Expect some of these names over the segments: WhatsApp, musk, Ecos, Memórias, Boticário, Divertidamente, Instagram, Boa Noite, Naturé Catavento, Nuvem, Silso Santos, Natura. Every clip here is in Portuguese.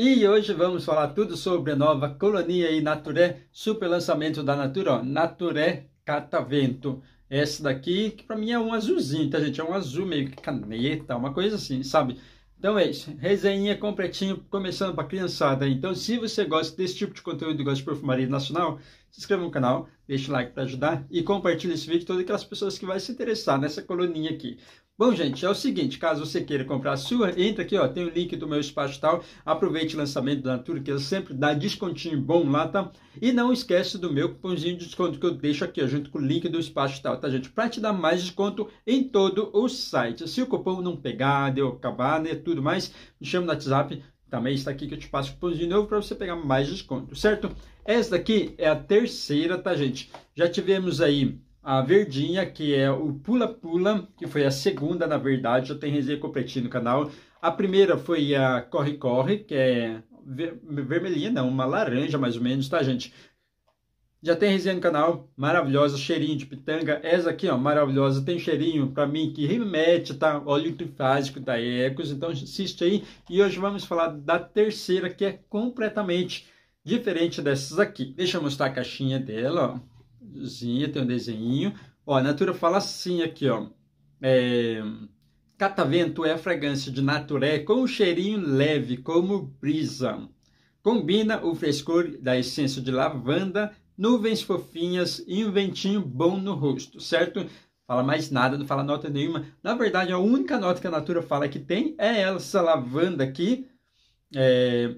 E hoje vamos falar tudo sobre a nova colonia e Naturé, super lançamento da Natura, ó, Naturé Catavento. Essa daqui, que pra mim é um azulzinho, tá gente? É um azul meio que caneta, uma coisa assim, sabe? Então é isso, resenha completinho, começando para criançada. Então se você gosta desse tipo de conteúdo e gosta de perfumaria nacional, se inscreva no canal, deixa o like para ajudar e compartilha esse vídeo com todas aquelas pessoas que vão se interessar nessa coluninha aqui. Bom gente, é o seguinte, caso você queira comprar a sua, entra aqui ó, tem o link do meu espaço tal, aproveite o lançamento da Natura que ela sempre dá descontinho bom lá, tá? E não esquece do meu cupomzinho de desconto que eu deixo aqui ó, junto com o link do espaço tal, tá gente? Pra te dar mais desconto em todo o site. Se o cupom não pegar, deu acabar, né, tudo mais, me chama no WhatsApp, também está aqui que eu te passo o cupomzinho novo para você pegar mais desconto, certo? Essa daqui é a terceira, tá gente? Já tivemos aí a verdinha, que é o pula-pula, que foi a segunda, na verdade, já tem resenha completinha no canal. A primeira foi a corre-corre, que é vermelhinha, não, uma laranja mais ou menos, tá, gente? Já tem resenha no canal, maravilhosa, cheirinho de pitanga. Essa aqui, ó, maravilhosa, tem cheirinho, pra mim, que remete, tá? Óleo trifásico da Ecos, então assiste aí. E hoje vamos falar da terceira, que é completamente diferente dessas aqui. Deixa eu mostrar a caixinha dela, ó. Tem um desenho, ó, a Natura fala assim aqui, ó, Catavento é a fragrância de Naturé com um cheirinho leve como brisa, combina o frescor da essência de lavanda, nuvens fofinhas e um ventinho bom no rosto, certo? Fala mais nada, não fala nota nenhuma, na verdade a única nota que a Natura fala que tem é essa lavanda aqui,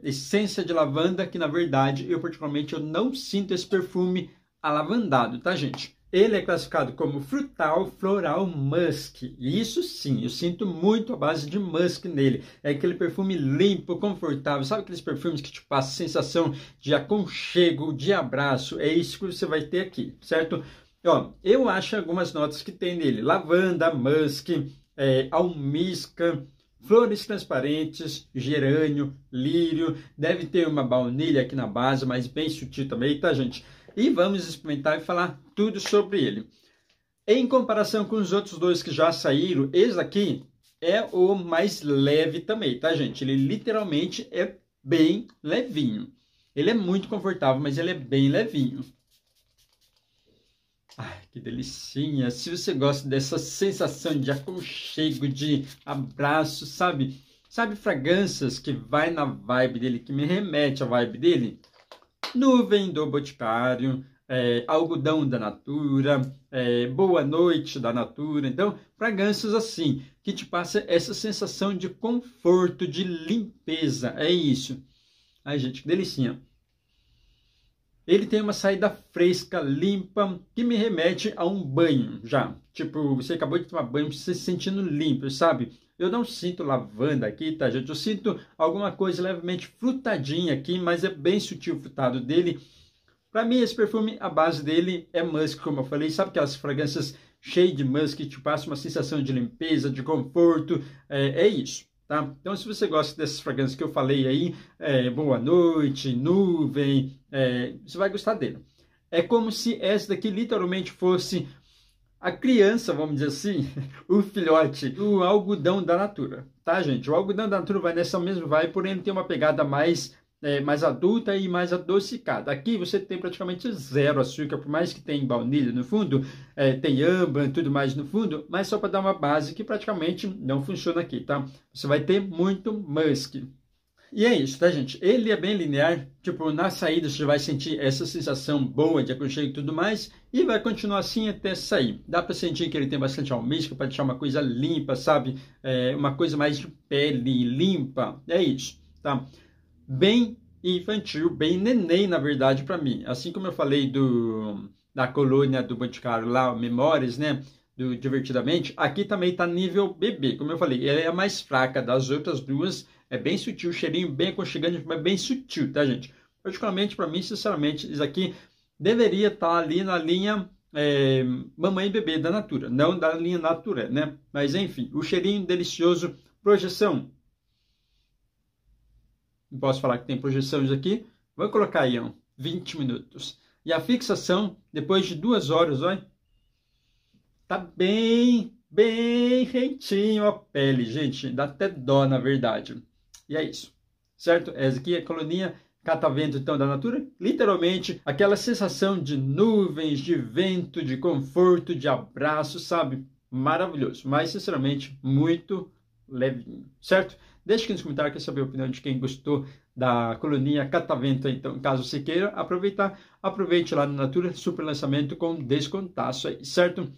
essência de lavanda, que na verdade eu particularmente eu não sinto esse perfume alavandado, tá gente? Ele é classificado como frutal, floral, musk. Isso sim, eu sinto muito a base de musk nele. É aquele perfume limpo, confortável. Sabe aqueles perfumes que te passam sensação de aconchego, de abraço? É isso que você vai ter aqui, certo? Ó, eu acho algumas notas que tem nele. Lavanda, musk, almíscar, flores transparentes, gerânio, lírio. Deve ter uma baunilha aqui na base, mas bem sutil também, tá gente? E vamos experimentar e falar tudo sobre ele. Em comparação com os outros dois que já saíram, esse aqui é o mais leve também, tá gente? Ele literalmente é bem levinho. Ele é muito confortável, mas ele é bem levinho. Ai, que delicinha! Se você gosta dessa sensação de aconchego, de abraço, sabe? Sabe fragrâncias que vai na vibe dele, que me remete à vibe dele? Nuvem do Boticário, algodão da Natura, Boa Noite da Natura. Então, fragrâncias assim, que te passa essa sensação de conforto, de limpeza. É isso. Ai, gente, que delicinha. Ele tem uma saída fresca, limpa, que me remete a um banho já. Tipo, você acabou de tomar banho, você se sentindo limpo, sabe? Eu não sinto lavanda aqui, tá gente? Eu sinto alguma coisa levemente frutadinha aqui, mas é bem sutil o frutado dele. Pra mim, esse perfume, a base dele é musk, como eu falei. Sabe aquelas fragrâncias cheias de musk que te passam uma sensação de limpeza, de conforto? É isso, tá? Então, se você gosta dessas fragrâncias que eu falei aí, Boa Noite, Nuvem, você vai gostar dele. É como se essa daqui literalmente fosse a criança, vamos dizer assim, o filhote, o algodão da Natura, tá gente? O algodão da Natura vai nessa mesma vibe, porém ele tem uma pegada mais adulta e mais adocicada. Aqui você tem praticamente zero açúcar, por mais que tenha baunilha no fundo, tem âmbar e tudo mais no fundo, mas só para dar uma base que praticamente não funciona aqui, tá? Você vai ter muito musk. E é isso, tá gente? Ele é bem linear, tipo, na saída você vai sentir essa sensação boa de aconchego e tudo mais, e vai continuar assim até sair. Dá pra sentir que ele tem bastante almíscar para deixar uma coisa limpa, sabe? Uma coisa mais de pele limpa, é isso, tá? Bem infantil, bem neném, na verdade, pra mim. Assim como eu falei da colônia do Boticário lá, Memórias, né? Do Divertidamente, aqui também tá nível bebê, como eu falei, ela é a mais fraca das outras duas. É bem sutil, cheirinho bem aconchegante, mas bem sutil, tá, gente? Particularmente, para mim, sinceramente, isso aqui deveria estar ali na linha mamãe e bebê da Natura, não da linha Natura, né? Mas, enfim, o cheirinho delicioso, projeção. Não posso falar que tem projeção isso aqui. Vou colocar aí, ó, 20 minutos. E a fixação, depois de 2 horas, olha, tá bem rentinho a pele, gente. Dá até dó, na verdade. E é isso. certo? Essa aqui é a colônia Catavento, então, da Natura. Literalmente, aquela sensação de nuvens, de vento, de conforto, de abraço, sabe? Maravilhoso, mas, sinceramente, muito levinho, certo? Deixa aqui nos comentários, quer saber a opinião de quem gostou da colônia Catavento, então, caso você queira aproveitar, aproveite lá na Natura, super lançamento com descontaço aí, certo?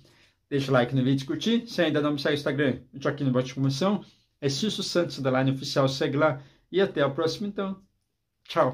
Deixa o like no vídeo, curtir, se ainda não me segue no Instagram, eu tô aqui no bot de informação, é Silso Santos, da Line Oficial, segue lá, e até a próxima, então. Tchau!